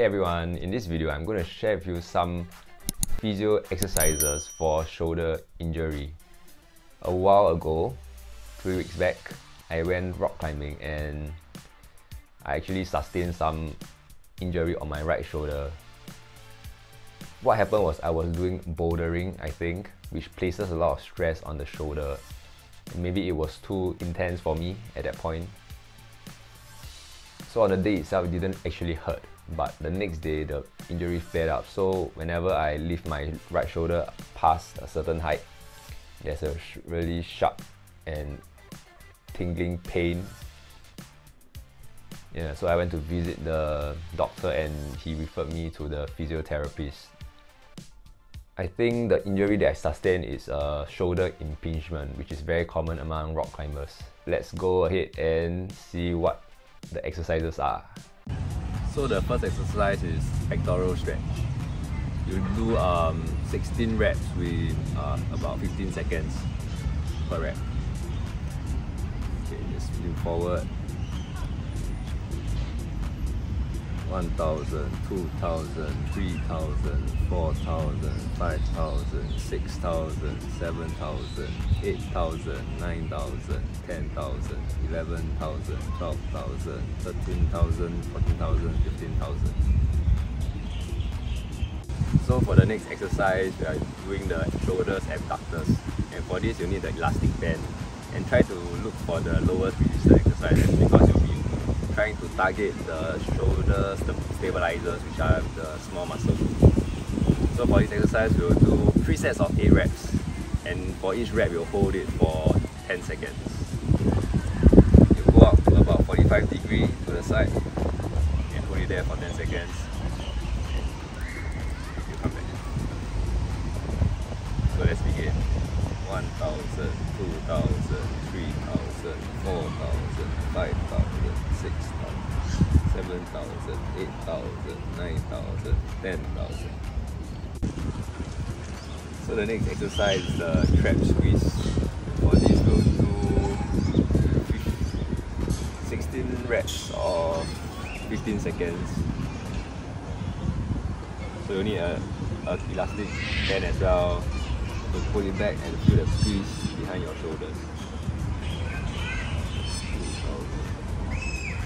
Hey everyone, in this video I'm going to share with you some physio exercises for shoulder injury. A while ago, 3 weeks back, I went rock climbing and I actually sustained some injury on my right shoulder. What happened was I was doing bouldering, I think, which places a lot of stress on the shoulder. Maybe it was too intense for me at that point. So on the day itself, it didn't actually hurt. But the next day, the injury flared up. So whenever I lift my right shoulder past a certain height, there's a really sharp and tingling pain. Yeah, so I went to visit the doctor and he referred me to the physiotherapist. I think the injury that I sustained is a shoulder impingement, which is very common among rock climbers. Let's go ahead and see what the exercises are. So the first exercise is pectoral stretch. You do 16 reps with about 15 seconds per rep. Okay, just move forward. 1,000, 2,000, 3,000, 4,000, 5,000, 6,000, 7,000, 8,000, 9,000, 10,000, 11,000, 12,000, 13,000, 14,000, 15,000. So for the next exercise, we are doing the shoulders abductors. And for this, you need the elastic band. And try to look for the lowest resistance exercises because you'll be trying to target the shoulder stabilizers, which are the small muscle. So for this exercise, we'll do 3 sets of 8 reps, and for each rep, we'll hold it for 10 seconds. You go up to about 45 degrees to the side, and hold it there for 10 seconds. You come back. So let's begin. 1,000, 2,000, 3,000, 4,000, 5,000, 6,000, 7,000, 8,000, 9,000, 10,000. So the next exercise is the trap squeeze. For this, we'll do 16 reps or 15 seconds. So you need an elastic band as well. So pull it back and feel the squeeze behind your shoulders. 2,000.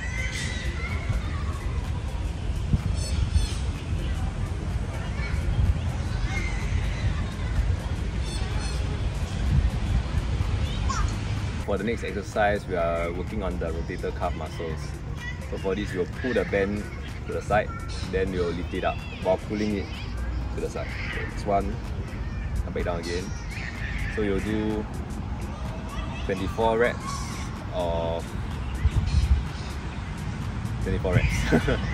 For the next exercise, we are working on the rotator cuff muscles. So for this, we'll pull the band to the side, then we'll lift it up while pulling it to the side. That's one. Come back down again. So you'll do 24 reps of 24 reps.